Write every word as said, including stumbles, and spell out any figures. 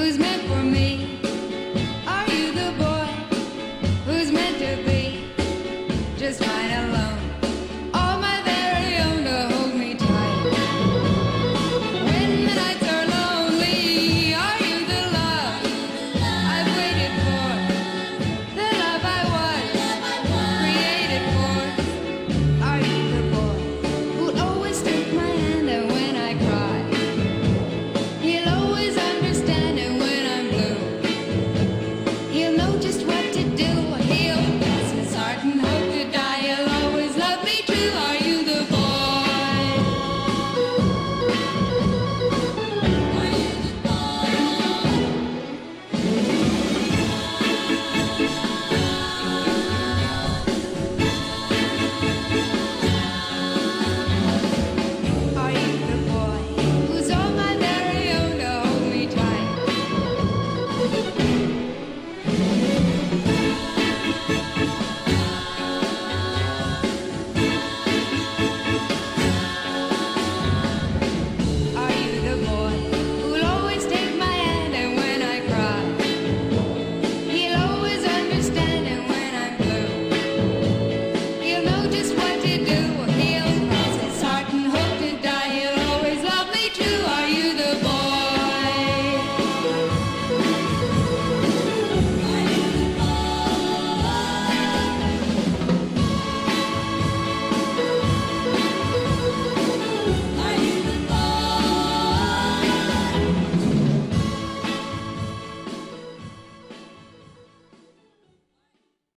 was meant for me.